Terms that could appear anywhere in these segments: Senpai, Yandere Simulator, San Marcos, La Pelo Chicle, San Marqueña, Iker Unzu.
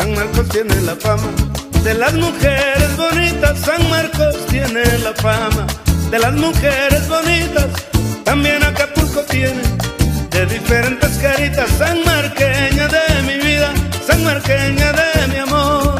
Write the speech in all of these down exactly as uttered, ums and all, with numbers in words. San Marcos tiene la fama de las mujeres bonitas. San Marcos tiene la fama de las mujeres bonitas. También Acapulco tiene de diferentes caritas. San Marqueña de mi vida, San Marqueña de mi amor.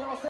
Gracias.